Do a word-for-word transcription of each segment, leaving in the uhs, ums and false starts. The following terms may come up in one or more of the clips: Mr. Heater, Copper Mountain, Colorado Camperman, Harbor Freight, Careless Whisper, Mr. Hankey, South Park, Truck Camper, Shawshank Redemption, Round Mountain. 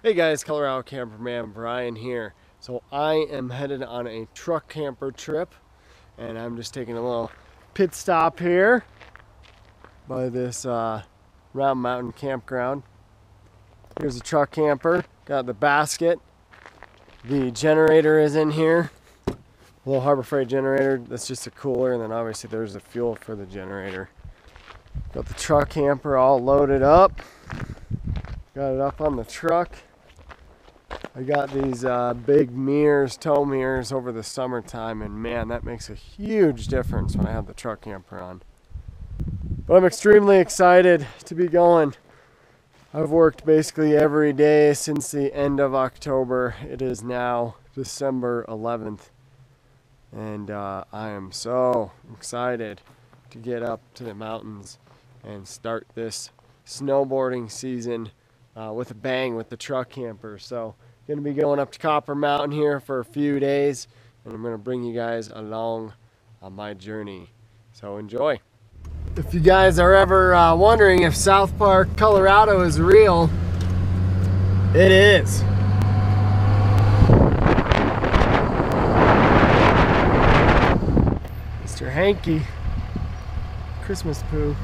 Hey guys, Colorado Camperman Brian here. So I am headed on a truck camper trip and I'm just taking a little pit stop here by this uh, Round Mountain campground. Here's a truck camper, got the basket. The generator is in here, a little Harbor Freight generator. That's just a cooler, and then obviously there's the fuel for the generator. Got the truck camper all loaded up, got it up on the truck. I got these uh, big mirrors, tow mirrors over the summertime, and man, that makes a huge difference when I have the truck camper on. But I'm extremely excited to be going. I've worked basically every day since the end of October. It is now December eleventh, and uh, I am so excited to get up to the mountains and start this snowboarding season uh, with a bang with the truck camper. So gonna be going up to Copper Mountain here for a few days, and I'm gonna bring you guys along on my journey. So enjoy. If you guys are ever uh, wondering if South Park, Colorado is real, it is. Mister Hankey, Christmas poo.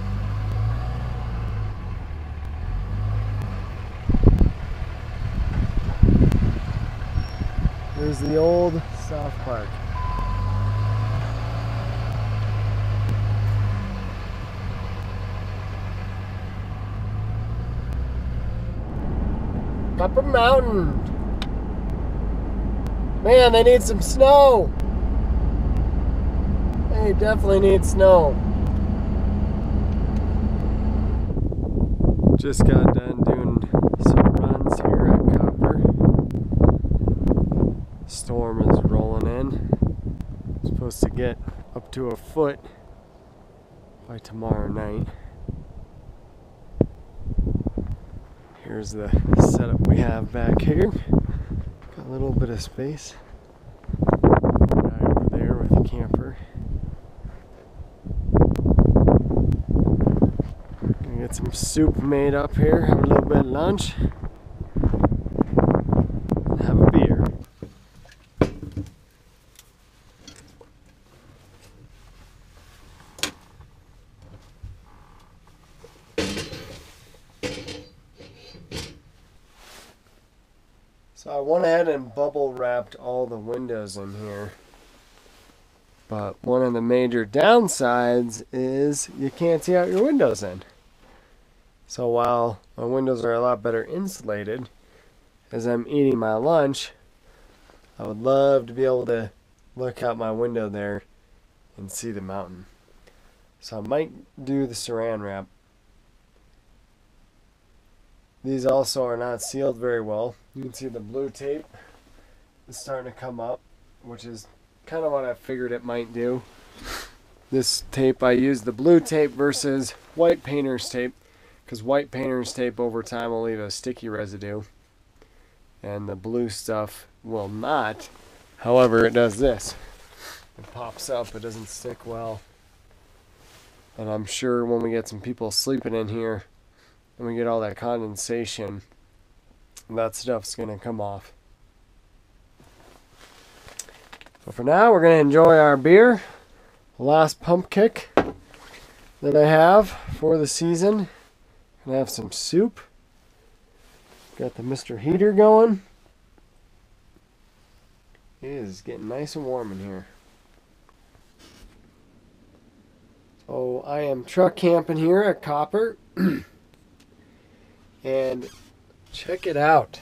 There's the old South Park. Copper Mountain. Man, they need some snow. They definitely need snow. Just got done doing some runs here at Copper. Storm is rolling in. It's supposed to get up to a foot by tomorrow night. Here's the setup we have back here. Got a little bit of space. Guy over there with the camper. Gonna get some soup made up here, have a little bit of lunch. So I went ahead and bubble wrapped all the windows in here, but one of the major downsides is you can't see out your windows in. So while my windows are a lot better insulated, as I'm eating my lunch, I would love to be able to look out my window there and see the mountain. So I might do the saran wrap. These also are not sealed very well. You can see the blue tape is starting to come up, which is kind of what I figured it might do. This tape, I used the blue tape versus white painter's tape, because white painter's tape over time will leave a sticky residue, and the blue stuff will not. However, it does this. It pops up, it doesn't stick well. And I'm sure when we get some people sleeping in here, and we get all that condensation, that stuff's gonna come off. So for now, we're gonna enjoy our beer. The last pump kick that I have for the season. Gonna have some soup. Got the Mister Heater going. It is getting nice and warm in here. So I am truck camping here at Copper. And check it out,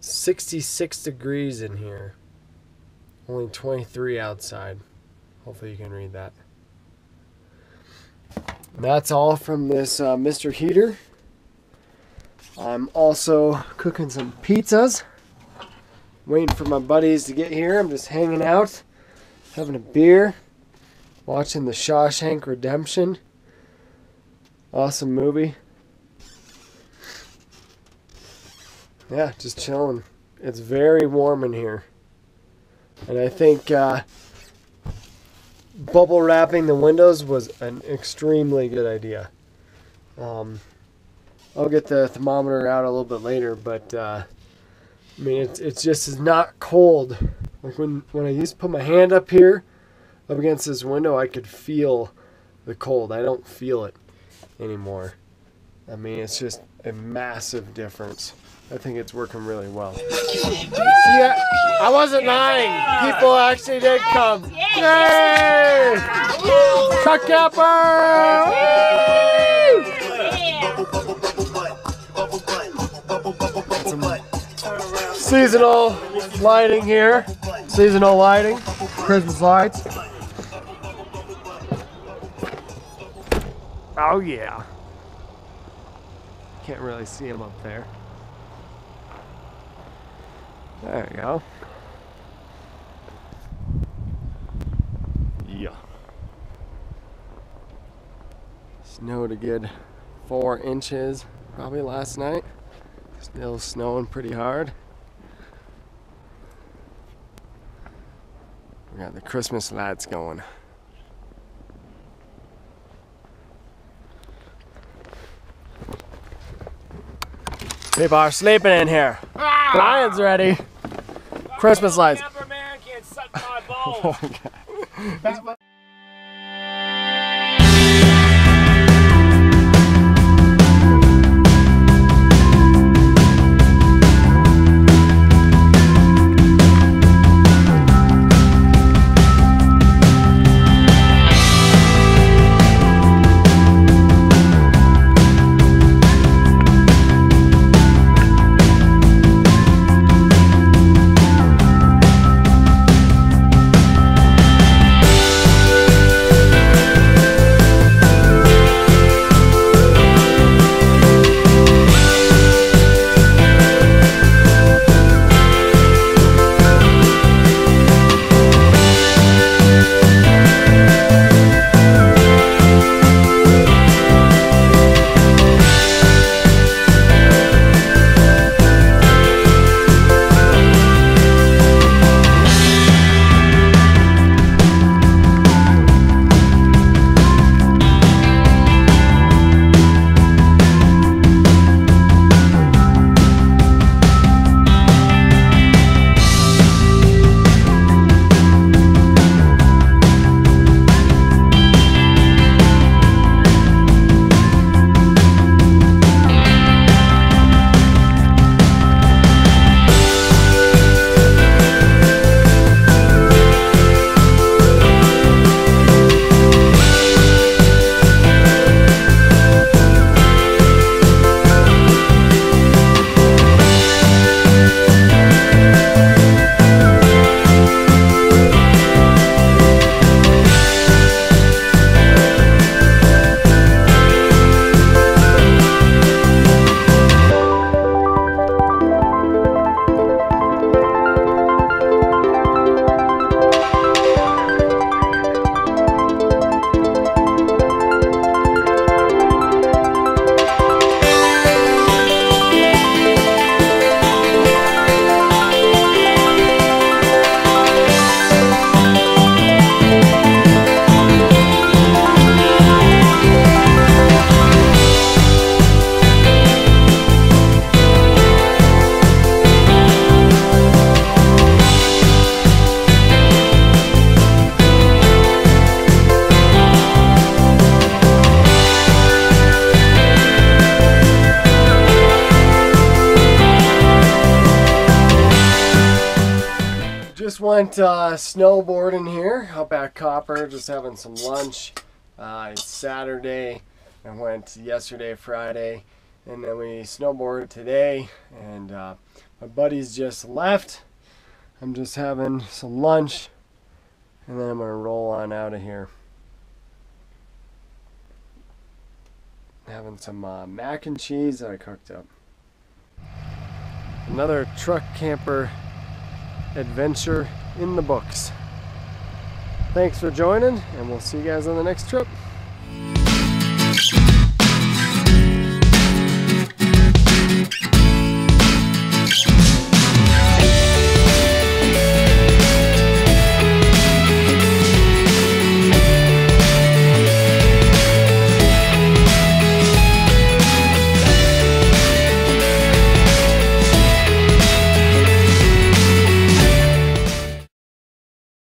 sixty-six degrees in here, only twenty-three outside. Hopefully you can read that. And that's all from this uh, Mister Heater. I'm also cooking some pizzas, waiting for my buddies to get here. I'm just hanging out, having a beer, watching the Shawshank Redemption. Awesome movie. Yeah, just chilling. It's very warm in here. And I think uh, bubble wrapping the windows was an extremely good idea. Um, I'll get the thermometer out a little bit later, but uh, I mean, it's, it's just it's not cold. Like when, when I used to put my hand up here, up against this window, I could feel the cold. I don't feel it anymore. I mean, it's just a massive difference. I think it's working really well. Yeah, I wasn't lying. People actually did come. Yay! Truck Camper! Some seasonal lighting here. Seasonal lighting. Christmas lights. Oh yeah. Can't really see them up there. There we go. Yeah. Snowed a good four inches probably last night. Still snowing pretty hard. We got the Christmas lights going. People are sleeping in here. Ah! Brian's ready. Christmas lights. Camperman can't suck my balls. Oh, God. Went uh, snowboarding here up at Copper, just having some lunch. Uh, it's Saturday. I went yesterday, Friday, and then we snowboarded today. And uh, my buddies just left. I'm just having some lunch, and then I'm gonna roll on out of here. Having some uh, mac and cheese that I cooked up. Another truck camper adventure in the books. Thanks for joining, and we'll see you guys on the next trip.